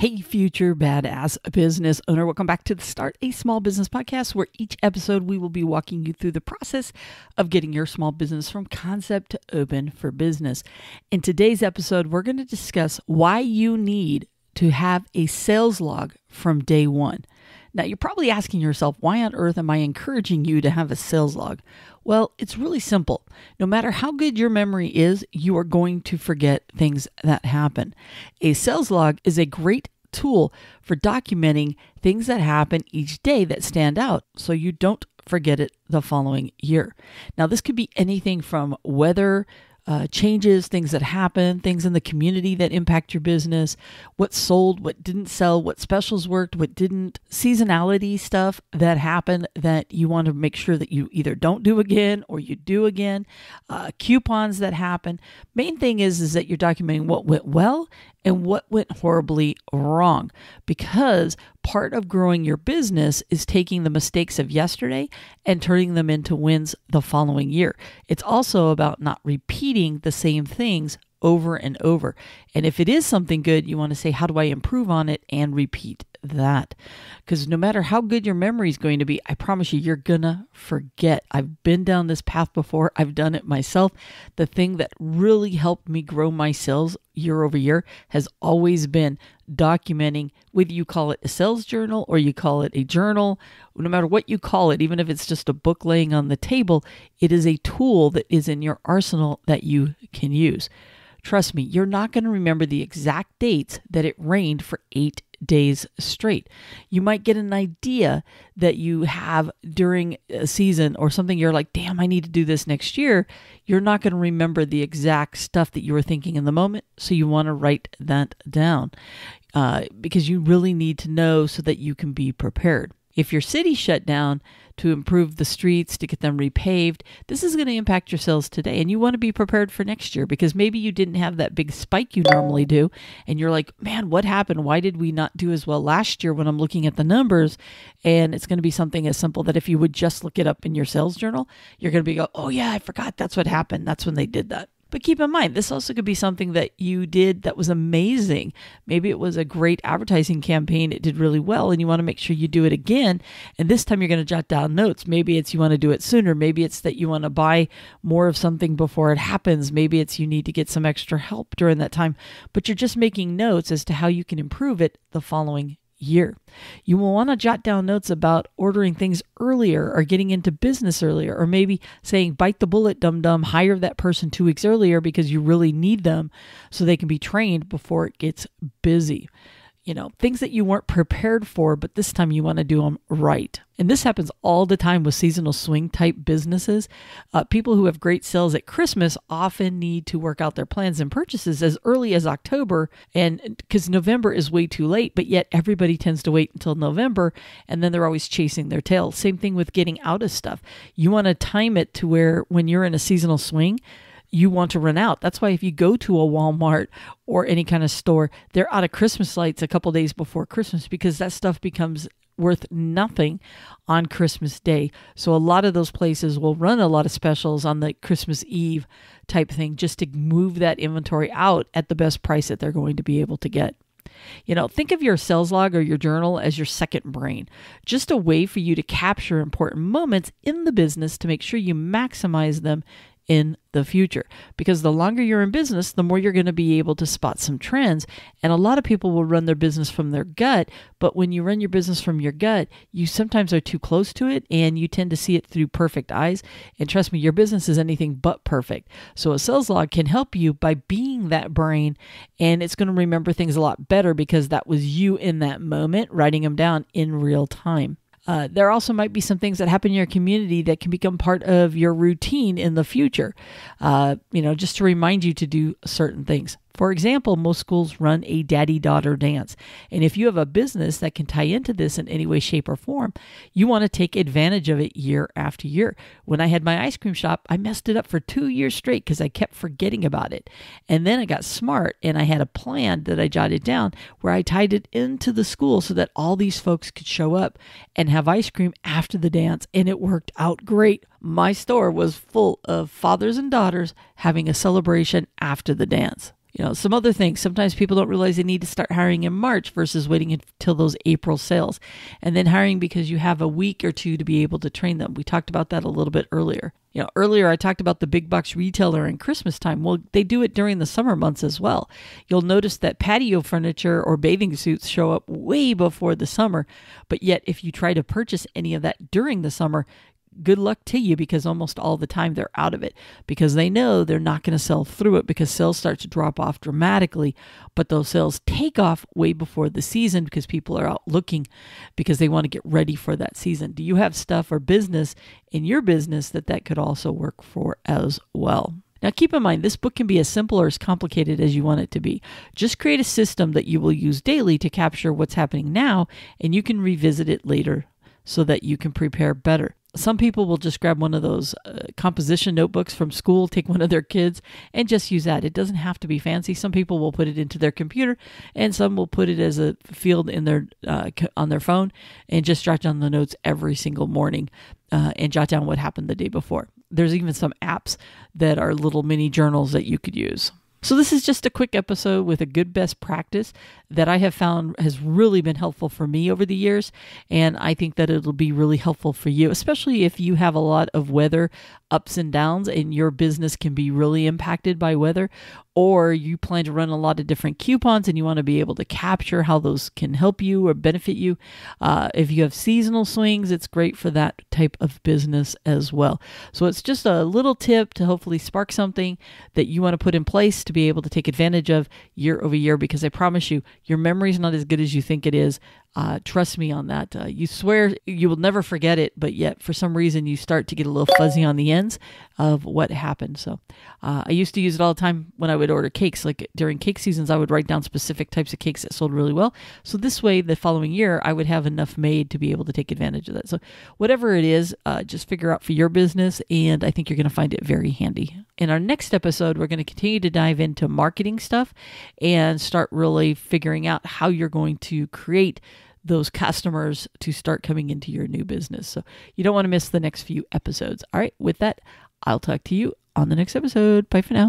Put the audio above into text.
Hey, future badass business owner. Welcome back to the Start a Small Business podcast, where each episode we will be walking you through the process of getting your small business from concept to open for business. In today's episode, we're going to discuss why you need to have a sales log from day one. Now, you're probably asking yourself, why on earth am I encouraging you to have a sales log? Well, it's really simple. No matter how good your memory is, you are going to forget things that happen. A sales log is a great tool for documenting things that happen each day that stand out so you don't forget it the following year. Now, this could be anything from weather changes, things that happen, things in the community that impact your business, what sold, what didn't sell, what specials worked, what didn't, seasonality stuff that happened that you want to make sure that you either don't do again or you do again, coupons that happen. Main thing is that you're documenting what went well and what went horribly wrong, because part of growing your business is taking the mistakes of yesterday and turning them into wins the following year. It's also about not repeating the same things over and over. And if it is something good, you want to say, how do I improve on it and repeat that? Because no matter how good your memory is going to be, I promise you, you're gonna forget. I've been down this path before. I've done it myself. The thing that really helped me grow my sales year over year has always been documenting, whether you call it a sales journal or you call it a journal, no matter what you call it, even if it's just a book laying on the table, it is a tool that is in your arsenal that you can use. Trust me, you're not going to remember the exact dates that it rained for 8 days straight. You might get an idea that you have during a season or something. You're like, damn, I need to do this next year. You're not going to remember the exact stuff that you were thinking in the moment. So you want to write that down because you really need to know so that you can be prepared. If your city shut down to improve the streets, to get them repaved, this is going to impact your sales today. And you want to be prepared for next year, because maybe you didn't have that big spike you normally do. And you're like, man, what happened? Why did we not do as well last year when I'm looking at the numbers? And it's going to be something as simple that if you would just look it up in your sales journal, you're going to be go, oh yeah, I forgot. That's what happened. That's when they did that. But keep in mind, this also could be something that you did that was amazing. Maybe it was a great advertising campaign. It did really well, and you want to make sure you do it again. And this time you're going to jot down notes. Maybe it's you want to do it sooner. Maybe it's that you want to buy more of something before it happens. Maybe it's you need to get some extra help during that time. But you're just making notes as to how you can improve it the following year. You will want to jot down notes about ordering things earlier or getting into business earlier, or maybe saying, bite the bullet, dum-dum, hire that person 2 weeks earlier because you really need them so they can be trained before it gets busy. You know, things that you weren't prepared for, but this time you want to do them right. And this happens all the time with seasonal swing type businesses. People who have great sales at Christmas often need to work out their plans and purchases as early as October, and because November is way too late, but yet everybody tends to wait until November, and then they're always chasing their tail. Same thing with getting out of stuff. You want to time it to where when you're in a seasonal swing, you want to run out. That's why if you go to a Walmart or any kind of store, they're out of Christmas lights a couple days before Christmas, because that stuff becomes worth nothing on Christmas Day. So a lot of those places will run a lot of specials on the Christmas Eve type thing just to move that inventory out at the best price that they're going to be able to get. You know, think of your sales log or your journal as your second brain, just a way for you to capture important moments in the business to make sure you maximize them in the future. Because the longer you're in business, the more you're going to be able to spot some trends. And a lot of people will run their business from their gut. But when you run your business from your gut, you sometimes are too close to it, and you tend to see it through perfect eyes. And trust me, your business is anything but perfect. So a sales log can help you by being that brain, and it's going to remember things a lot better because that was you in that moment, writing them down in real time. There also might be some things that happen in your community that can become part of your routine in the future, you know, just to remind you to do certain things. For example, most schools run a daddy-daughter dance. And if you have a business that can tie into this in any way, shape, or form, you want to take advantage of it year after year. When I had my ice cream shop, I messed it up for 2 years straight because I kept forgetting about it. And then I got smart, and I had a plan that I jotted down where I tied it into the school so that all these folks could show up and have ice cream after the dance. And it worked out great. My store was full of fathers and daughters having a celebration after the dance. You know, some other things. Sometimes people don't realize they need to start hiring in March versus waiting until those April sales, and then hiring because you have a week or two to be able to train them. We talked about that a little bit earlier. You know, earlier I talked about the big box retailer in Christmas time. Well, they do it during the summer months as well. You'll notice that patio furniture or bathing suits show up way before the summer, but yet if you try to purchase any of that during the summer, good luck to you, because almost all the time they're out of it because they know they're not going to sell through it, because sales start to drop off dramatically. But those sales take off way before the season because people are out looking because they want to get ready for that season. Do you have stuff or business in your business that could also work for as well? Now, keep in mind, this book can be as simple or as complicated as you want it to be. Just create a system that you will use daily to capture what's happening now, and you can revisit it later so that you can prepare better. Some people will just grab one of those composition notebooks from school, take one of their kids, and just use that. It doesn't have to be fancy. Some people will put it into their computer, and some will put it as a field in their on their phone and just jot down the notes every single morning and jot down what happened the day before. There's even some apps that are little mini journals that you could use. So this is just a quick episode with a good best practice that I have found has really been helpful for me over the years. And I think that it'll be really helpful for you, especially if you have a lot of weather ups and downs and your business can be really impacted by weather, or you plan to run a lot of different coupons and you want to be able to capture how those can help you or benefit you. If you have seasonal swings, it's great for that type of business as well. So it's just a little tip to hopefully spark something that you want to put in place to be able to take advantage of year over year, because I promise you, your memory is not as good as you think it is. Trust me on that. You swear you will never forget it, but yet for some reason you start to get a little fuzzy on the ends of what happened. So I used to use it all the time when I would order cakes. Like during cake seasons, I would write down specific types of cakes that sold really well. So this way, the following year, I would have enough made to be able to take advantage of that. So whatever it is, just figure out for your business, and I think you're going to find it very handy. In our next episode, we're going to continue to dive into marketing stuff and start really figuring out how you're going to create those customers to start coming into your new business. So you don't want to miss the next few episodes. All right, with that, I'll talk to you on the next episode. Bye for now.